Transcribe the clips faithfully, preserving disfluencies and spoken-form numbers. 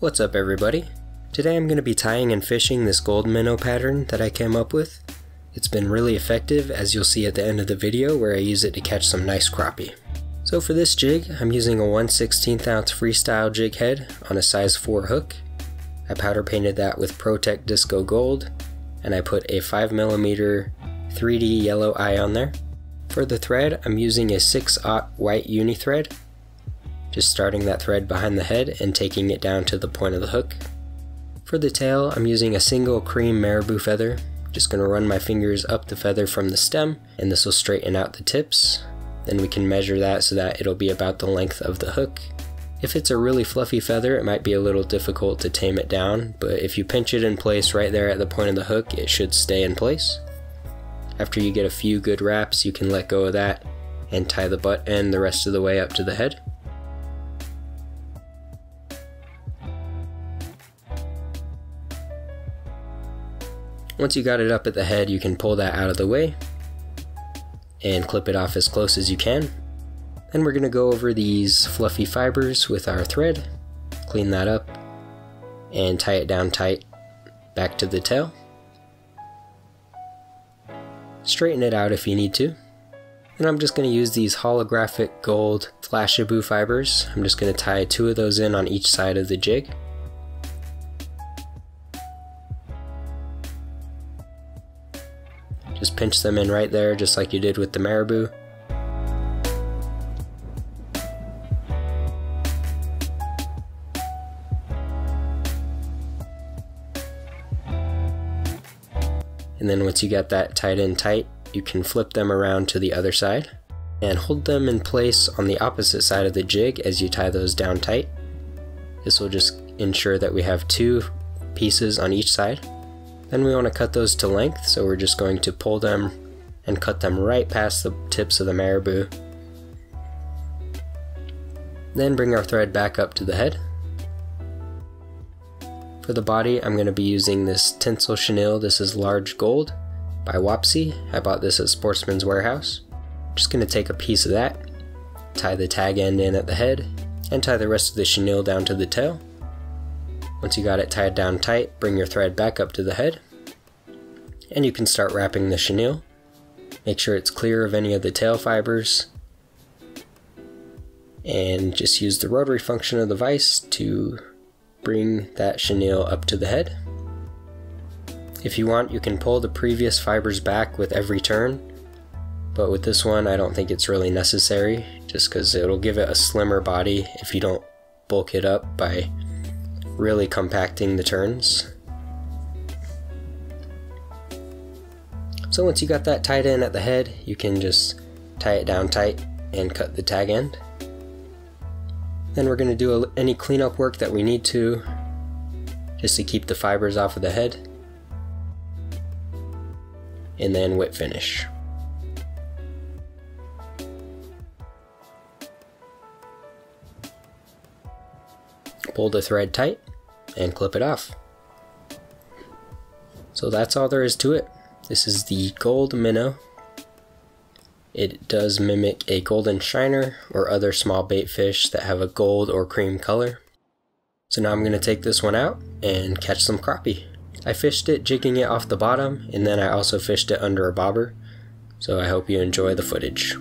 What's up everybody? Today I'm going to be tying and fishing this gold minnow pattern that I came up with. It's been really effective, as you'll see at the end of the video where I use it to catch some nice crappie. So for this jig, I'm using a one sixteenth ounce freestyle jig head on a size four hook. I powder painted that with Protec Disco Gold, and I put a five millimeter three D yellow eye on there. For the thread, I'm using a six aught white uni thread. Just starting that thread behind the head and taking it down to the point of the hook. For the tail, I'm using a single cream marabou feather. Just going to run my fingers up the feather from the stem, and this will straighten out the tips. Then we can measure that so that it'll be about the length of the hook. If it's a really fluffy feather, it might be a little difficult to tame it down, but if you pinch it in place right there at the point of the hook, it should stay in place. After you get a few good wraps, you can let go of that and tie the butt end the rest of the way up to the head. Once you got it up at the head, you can pull that out of the way and clip it off as close as you can. Then we're going to go over these fluffy fibers with our thread, clean that up, and tie it down tight back to the tail. Straighten it out if you need to. And I'm just going to use these holographic gold flashaboo fibers. I'm just going to tie two of those in on each side of the jig. Just pinch them in right there, just like you did with the marabou. And then once you got that tied in tight, you can flip them around to the other side and hold them in place on the opposite side of the jig as you tie those down tight. This will just ensure that we have two pieces on each side. Then we want to cut those to length, so we're just going to pull them and cut them right past the tips of the marabou. Then bring our thread back up to the head. For the body, I'm going to be using this tinsel chenille. This is large gold by Wapsi. I bought this at Sportsman's Warehouse. I'm just going to take a piece of that, tie the tag end in at the head, and tie the rest of the chenille down to the tail. Once you got it tied down tight, bring your thread back up to the head, and you can start wrapping the chenille. Make sure it's clear of any of the tail fibers, and just use the rotary function of the vise to bring that chenille up to the head. If you want, you can pull the previous fibers back with every turn, but with this one I don't think it's really necessary, just because it'll give it a slimmer body if you don't bulk it up by really compacting the turns. So once you got that tied in at the head, you can just tie it down tight and cut the tag end. Then we're going to do a, any cleanup work that we need to, just to keep the fibers off of the head, and then whip finish. Pull the thread tight and clip it off. So that's all there is to it. This is the gold minnow. It does mimic a golden shiner or other small bait fish that have a gold or cream color. So now I'm going to take this one out and catch some crappie. I fished it jigging it off the bottom, and then I also fished it under a bobber. So I hope you enjoy the footage.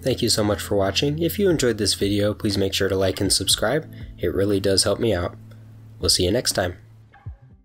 Thank you so much for watching. If you enjoyed this video, please make sure to like and subscribe. It really does help me out. We'll see you next time.